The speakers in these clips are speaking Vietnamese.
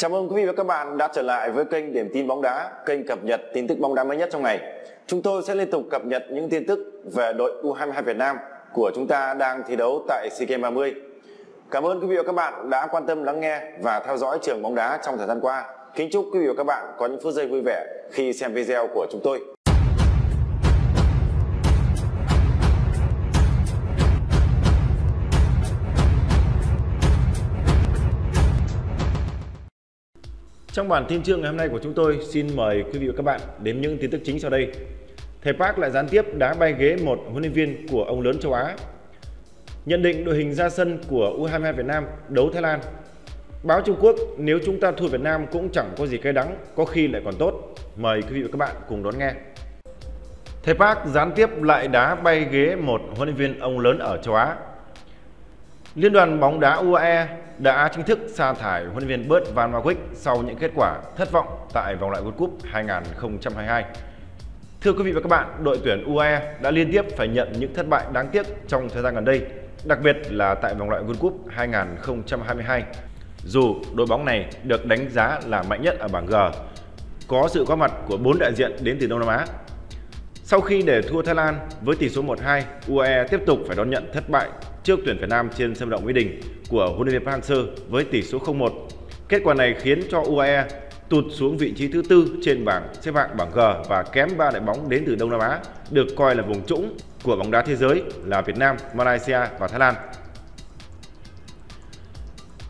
Chào mừng quý vị và các bạn đã trở lại với kênh Điểm tin bóng đá, kênh cập nhật tin tức bóng đá mới nhất trong ngày. Chúng tôi sẽ liên tục cập nhật những tin tức về đội U22 Việt Nam của chúng ta đang thi đấu tại SEA Games 30. Cảm ơn quý vị và các bạn đã quan tâm lắng nghe và theo dõi Trường bóng đá trong thời gian qua. Kính chúc quý vị và các bạn có những phút giây vui vẻ khi xem video của chúng tôi. Trong bản tin trưa ngày hôm nay của chúng tôi, xin mời quý vị và các bạn đến những tin tức chính sau đây. Thầy Park lại gián tiếp đá bay ghế một huấn luyện viên của ông lớn châu Á. Nhận định đội hình ra sân của U22 Việt Nam đấu Thái Lan. Báo Trung Quốc: nếu chúng ta thua Việt Nam cũng chẳng có gì cay đắng, có khi lại còn tốt. Mời quý vị và các bạn cùng đón nghe. Thầy Park gián tiếp lại đá bay ghế một huấn luyện viên ông lớn ở châu Á. Liên đoàn bóng đá UAE đã chính thức sa thải huấn luyện viên Bert van Marwijk sau những kết quả thất vọng tại vòng loại World Cup 2022. Thưa quý vị và các bạn, đội tuyển UAE đã liên tiếp phải nhận những thất bại đáng tiếc trong thời gian gần đây, đặc biệt là tại vòng loại World Cup 2022. Dù đội bóng này được đánh giá là mạnh nhất ở bảng G, có sự có mặt của 4 đại diện đến từ Đông Nam Á. Sau khi để thua Thái Lan với tỷ số 1-2, UAE tiếp tục phải đón nhận thất bại trước tuyển Việt Nam trên sân vận động Mỹ Đình của huấn luyện viên Park Hang-seo với tỷ số 0-1. Kết quả này khiến cho UAE tụt xuống vị trí thứ tư trên bảng xếp hạng bảng G và kém 3 đội bóng đến từ Đông Nam Á được coi là vùng trũng của bóng đá thế giới là Việt Nam, Malaysia và Thái Lan.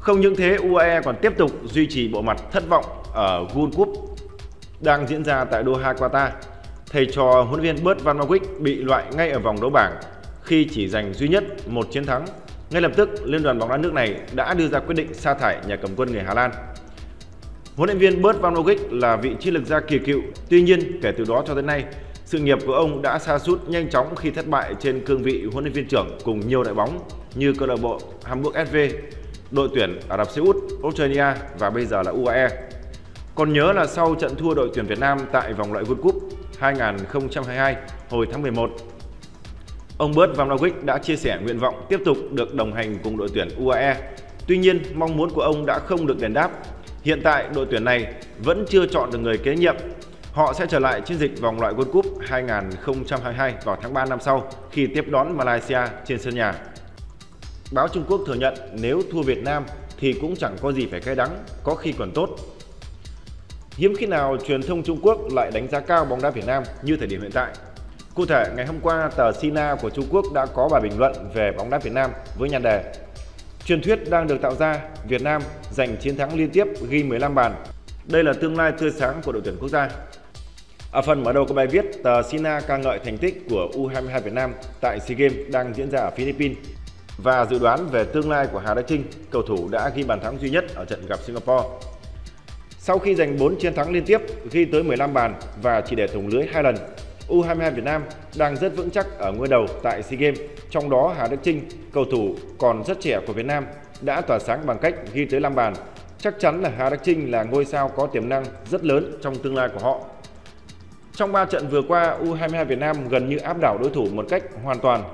Không những thế, UAE còn tiếp tục duy trì bộ mặt thất vọng ở World Cup đang diễn ra tại Doha, Qatar. Thầy trò huấn luyện viên Bert van Marwijk bị loại ngay ở vòng đấu bảng khi chỉ giành duy nhất một chiến thắng. Ngay lập tức, Liên đoàn bóng đá nước này đã đưa ra quyết định sa thải nhà cầm quân người Hà Lan. Huấn luyện viên Bert van Marwijk là vị chiến lược gia kỳ cựu, tuy nhiên kể từ đó cho tới nay, sự nghiệp của ông đã sa sút nhanh chóng khi thất bại trên cương vị huấn luyện viên trưởng cùng nhiều đội bóng như câu lạc bộ Hamburg SV, đội tuyển Ả Rập Xê Út, Australia và bây giờ là UAE. Còn nhớ là sau trận thua đội tuyển Việt Nam tại vòng loại World Cup 2022 hồi tháng 11, ông Bert van Marwijk đã chia sẻ nguyện vọng tiếp tục được đồng hành cùng đội tuyển UAE. Tuy nhiên, mong muốn của ông đã không được đền đáp. Hiện tại, đội tuyển này vẫn chưa chọn được người kế nhiệm. Họ sẽ trở lại chiến dịch vòng loại World Cup 2022 vào tháng 3 năm sau khi tiếp đón Malaysia trên sân nhà. Báo Trung Quốc thừa nhận nếu thua Việt Nam thì cũng chẳng có gì phải cay đắng, có khi còn tốt. Hiếm khi nào truyền thông Trung Quốc lại đánh giá cao bóng đá Việt Nam như thời điểm hiện tại. Cụ thể, ngày hôm qua, tờ Sina của Trung Quốc đã có bài bình luận về bóng đá Việt Nam với nhan đề "Truyền thuyết đang được tạo ra, Việt Nam giành chiến thắng liên tiếp ghi 15 bàn. Đây là tương lai tươi sáng của đội tuyển quốc gia." Ở phần mở đầu của bài viết, tờ Sina ca ngợi thành tích của U22 Việt Nam tại SEA Games đang diễn ra ở Philippines và dự đoán về tương lai của Hà Đại Trinh, cầu thủ đã ghi bàn thắng duy nhất ở trận gặp Singapore. Sau khi giành 4 chiến thắng liên tiếp, ghi tới 15 bàn và chỉ để thủng lưới 2 lần, U22 Việt Nam đang rất vững chắc ở ngôi đầu tại SEA Games, trong đó Hà Đức Chinh, cầu thủ còn rất trẻ của Việt Nam, đã tỏa sáng bằng cách ghi tới 5 bàn. Chắc chắn là Hà Đức Chinh là ngôi sao có tiềm năng rất lớn trong tương lai của họ. Trong 3 trận vừa qua, U22 Việt Nam gần như áp đảo đối thủ một cách hoàn toàn.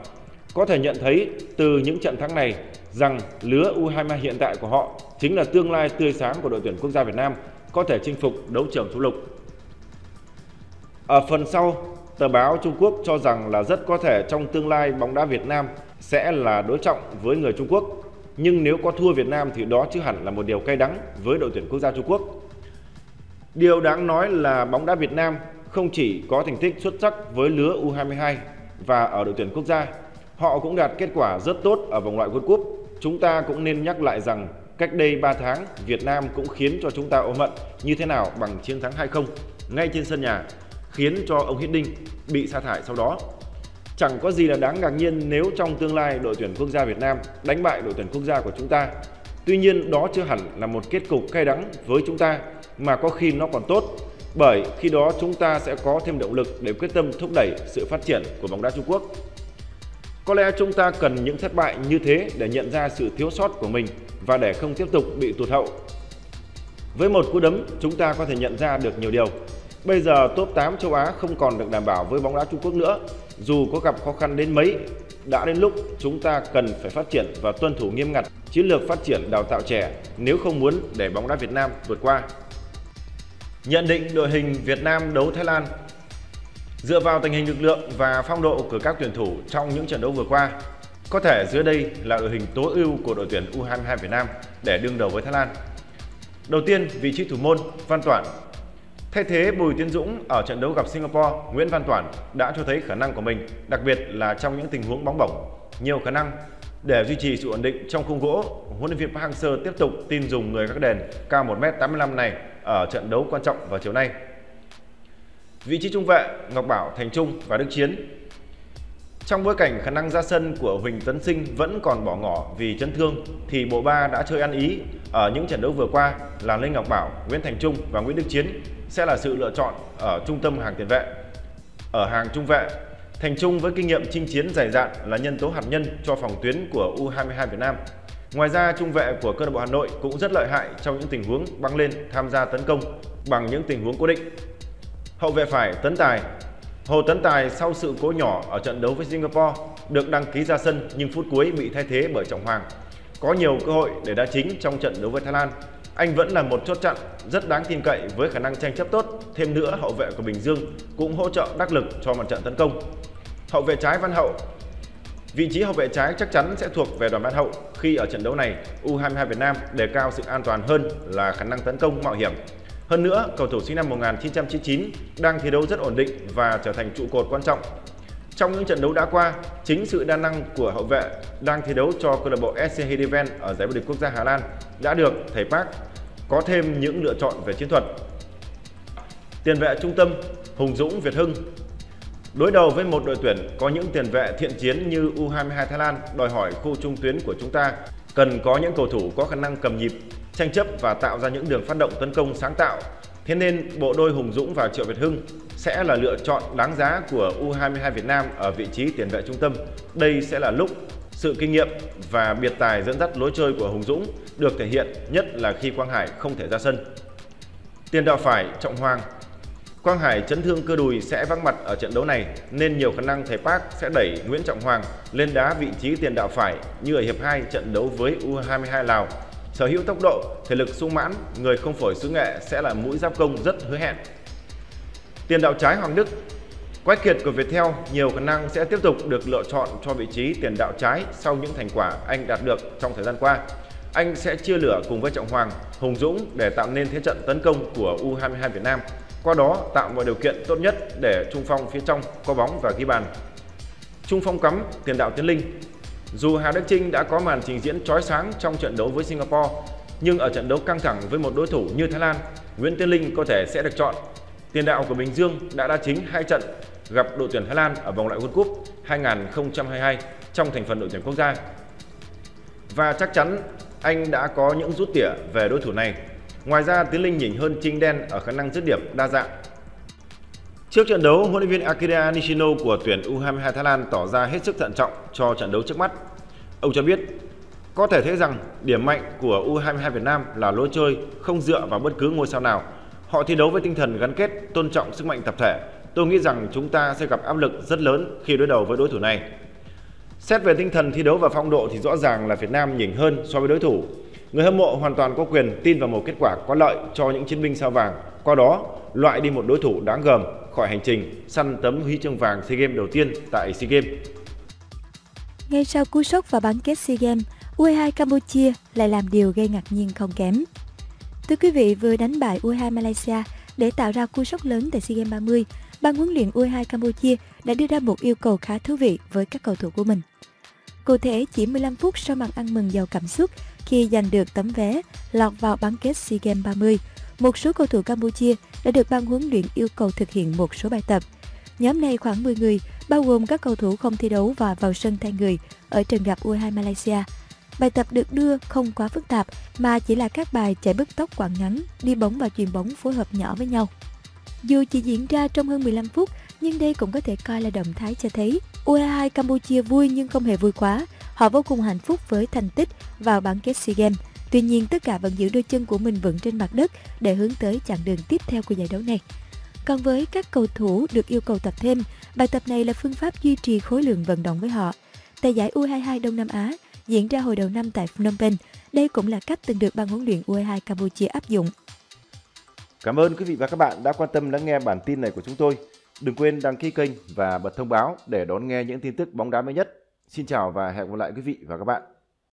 Có thể nhận thấy từ những trận thắng này rằng lứa U22 hiện tại của họ chính là tương lai tươi sáng của đội tuyển quốc gia Việt Nam, có thể chinh phục đấu trường chủ lục. Ở phần sau, tờ báo Trung Quốc cho rằng là rất có thể trong tương lai bóng đá Việt Nam sẽ là đối trọng với người Trung Quốc. Nhưng nếu có thua Việt Nam thì đó chưa hẳn là một điều cay đắng với đội tuyển quốc gia Trung Quốc. Điều đáng nói là bóng đá Việt Nam không chỉ có thành tích xuất sắc với lứa U22 và ở đội tuyển quốc gia, họ cũng đạt kết quả rất tốt ở vòng loại World Cup. Chúng ta cũng nên nhắc lại rằng cách đây 3 tháng, Việt Nam cũng khiến cho chúng ta ôm hận như thế nào bằng chiến thắng 2-0 ngay trên sân nhà, khiến cho ông Hiddink bị sa thải sau đó. Chẳng có gì là đáng ngạc nhiên nếu trong tương lai đội tuyển quốc gia Việt Nam đánh bại đội tuyển quốc gia của chúng ta. Tuy nhiên, đó chưa hẳn là một kết cục cay đắng với chúng ta, mà có khi nó còn tốt, bởi khi đó chúng ta sẽ có thêm động lực để quyết tâm thúc đẩy sự phát triển của bóng đá Trung Quốc. Có lẽ chúng ta cần những thất bại như thế để nhận ra sự thiếu sót của mình và để không tiếp tục bị tụt hậu. Với một cú đấm, chúng ta có thể nhận ra được nhiều điều. Bây giờ top 8 châu Á không còn được đảm bảo với bóng đá Trung Quốc nữa. Dù có gặp khó khăn đến mấy, Đã đến lúc chúng ta cần phải phát triển và tuân thủ nghiêm ngặt chiến lược phát triển đào tạo trẻ nếu không muốn để bóng đá Việt Nam vượt qua. Nhận định đội hình Việt Nam đấu Thái Lan. Dựa vào tình hình lực lượng và phong độ của các tuyển thủ trong những trận đấu vừa qua, có thể dưới đây là đội hình tối ưu của đội tuyển U22 Việt Nam để đương đầu với Thái Lan. Đầu tiên, vị trí thủ môn Văn Toản. Thay thế Bùi Tiến Dũng ở trận đấu gặp Singapore, Nguyễn Văn Toản đã cho thấy khả năng của mình, đặc biệt là trong những tình huống bóng bổng, nhiều khả năng. Để duy trì sự ổn định trong khung gỗ, huấn luyện viên Park Hang-seo tiếp tục tin dùng người các đền cao 1m85 này ở trận đấu quan trọng vào chiều nay. Vị trí trung vệ Ngọc Bảo, Thành Trung và Đức Chiến. Trong bối cảnh khả năng ra sân của Huỳnh Tấn Sinh vẫn còn bỏ ngỏ vì chấn thương thì bộ ba đã chơi ăn ý ở những trận đấu vừa qua là Lê Ngọc Bảo, Nguyễn Thành Trung và Nguyễn Đức Chiến sẽ là sự lựa chọn ở trung tâm hàng tiền vệ. Ở hàng trung vệ, Thành Trung với kinh nghiệm chinh chiến dày dạn là nhân tố hạt nhân cho phòng tuyến của U22 Việt Nam. Ngoài ra, trung vệ của câu lạc bộ Hà Nội cũng rất lợi hại trong những tình huống băng lên tham gia tấn công bằng những tình huống cố định. Hậu vệ phải Tấn Tài. Hồ Tấn Tài sau sự cố nhỏ ở trận đấu với Singapore được đăng ký ra sân nhưng phút cuối bị thay thế bởi Trọng Hoàng. Có nhiều cơ hội để đá chính trong trận đấu với Thái Lan. Anh vẫn là một chốt chặn rất đáng tin cậy với khả năng tranh chấp tốt. Thêm nữa, hậu vệ của Bình Dương cũng hỗ trợ đắc lực cho mặt trận tấn công. Hậu vệ trái Văn Hậu. Vị trí hậu vệ trái chắc chắn sẽ thuộc về Đoàn Văn Hậu khi ở trận đấu này U22 Việt Nam đề cao sự an toàn hơn là khả năng tấn công mạo hiểm. Hơn nữa, cầu thủ sinh năm 1999 đang thi đấu rất ổn định và trở thành trụ cột quan trọng. Trong những trận đấu đã qua, chính sự đa năng của hậu vệ đang thi đấu cho câu lạc bộ SC Heerenveen ở giải vô địch quốc gia Hà Lan đã được thầy Park có thêm những lựa chọn về chiến thuật. Tiền vệ trung tâm Hùng Dũng, Việt Hưng. Đối đầu với một đội tuyển có những tiền vệ thiện chiến như U22 Thái Lan, đòi hỏi khu trung tuyến của chúng ta cần có những cầu thủ có khả năng cầm nhịp, tranh chấp và tạo ra những đường phát động tấn công sáng tạo. Thế nên bộ đôi Hùng Dũng và Triệu Việt Hưng sẽ là lựa chọn đáng giá của U22 Việt Nam ở vị trí tiền vệ trung tâm. Đây sẽ là lúc sự kinh nghiệm và biệt tài dẫn dắt lối chơi của Hùng Dũng được thể hiện, nhất là khi Quang Hải không thể ra sân. Tiền đạo phải Trọng Hoàng. Quang Hải chấn thương cơ đùi sẽ vắng mặt ở trận đấu này nên nhiều khả năng thầy Park sẽ đẩy Nguyễn Trọng Hoàng lên đá vị trí tiền đạo phải như ở hiệp 2 trận đấu với U22 Lào. Sở hữu tốc độ, thể lực sung mãn, người không phổi xứ Nghệ sẽ là mũi giáp công rất hứa hẹn. Tiền đạo trái Hoàng Đức. Quách Kiệt của Viettel nhiều khả năng sẽ tiếp tục được lựa chọn cho vị trí tiền đạo trái sau những thành quả anh đạt được trong thời gian qua. Anh sẽ chia lửa cùng với Trọng Hoàng, Hùng Dũng để tạo nên thế trận tấn công của U22 Việt Nam. Qua đó tạo mọi điều kiện tốt nhất để trung phong phía trong có bóng và ghi bàn. Trung phong cắm tiền đạo Tiến Linh. Dù Hà Đức Chinh đã có màn trình diễn chói sáng trong trận đấu với Singapore, nhưng ở trận đấu căng thẳng với một đối thủ như Thái Lan, Nguyễn Tiến Linh có thể sẽ được chọn. Tiền đạo của Bình Dương đã đá chính 2 trận gặp đội tuyển Thái Lan ở vòng loại World Cup 2022 trong thành phần đội tuyển quốc gia. Và chắc chắn anh đã có những rút tỉa về đối thủ này. Ngoài ra, Tiến Linh nhỉnh hơn Chinh Đen ở khả năng dứt điểm đa dạng. Trước trận đấu, huấn luyện viên Akira Nishino của tuyển U22 Thái Lan tỏ ra hết sức thận trọng cho trận đấu trước mắt. Ông cho biết, có thể thấy rằng điểm mạnh của U22 Việt Nam là lối chơi không dựa vào bất cứ ngôi sao nào. Họ thi đấu với tinh thần gắn kết, tôn trọng sức mạnh tập thể. Tôi nghĩ rằng chúng ta sẽ gặp áp lực rất lớn khi đối đầu với đối thủ này. Xét về tinh thần thi đấu và phong độ thì rõ ràng là Việt Nam nhỉnh hơn so với đối thủ. Người hâm mộ hoàn toàn có quyền tin vào một kết quả có lợi cho những chiến binh sao vàng, qua đó loại đi một đối thủ đáng gờm khỏi hành trình săn tấm huy chương vàng SEA Games đầu tiên tại SEA Games. Ngay sau cú sốc và bán kết SEA Games, U22 Campuchia lại làm điều gây ngạc nhiên không kém. Thưa quý vị, vừa đánh bại U22 Malaysia để tạo ra cú sốc lớn tại SEA Games 30, ban huấn luyện U22 Campuchia đã đưa ra một yêu cầu khá thú vị với các cầu thủ của mình. Cụ thể, chỉ 15 phút sau màn ăn mừng giàu cảm xúc khi giành được tấm vé lọt vào bán kết SEA Games 30, một số cầu thủ Campuchia đã được ban huấn luyện yêu cầu thực hiện một số bài tập. Nhóm này khoảng 10 người, bao gồm các cầu thủ không thi đấu và vào sân thay người ở trận gặp U22 Malaysia. Bài tập được đưa không quá phức tạp mà chỉ là các bài chạy bứt tốc quãng ngắn, đi bóng và chuyền bóng phối hợp nhỏ với nhau. Dù chỉ diễn ra trong hơn 15 phút, nhưng đây cũng có thể coi là động thái cho thấy U22 Campuchia vui nhưng không hề vui quá. Họ vô cùng hạnh phúc với thành tích vào bán kết SEA Games. Tuy nhiên, tất cả vẫn giữ đôi chân của mình vững trên mặt đất để hướng tới chặng đường tiếp theo của giải đấu này. Còn với các cầu thủ được yêu cầu tập thêm, bài tập này là phương pháp duy trì khối lượng vận động với họ. Tại giải U22 Đông Nam Á diễn ra hồi đầu năm tại Phnom Penh. Đây cũng là cách từng được ban huấn luyện U22 Campuchia áp dụng. Cảm ơn quý vị và các bạn đã quan tâm lắng nghe bản tin này của chúng tôi. Đừng quên đăng ký kênh và bật thông báo để đón nghe những tin tức bóng đá mới nhất. Xin chào và hẹn gặp lại quý vị và các bạn.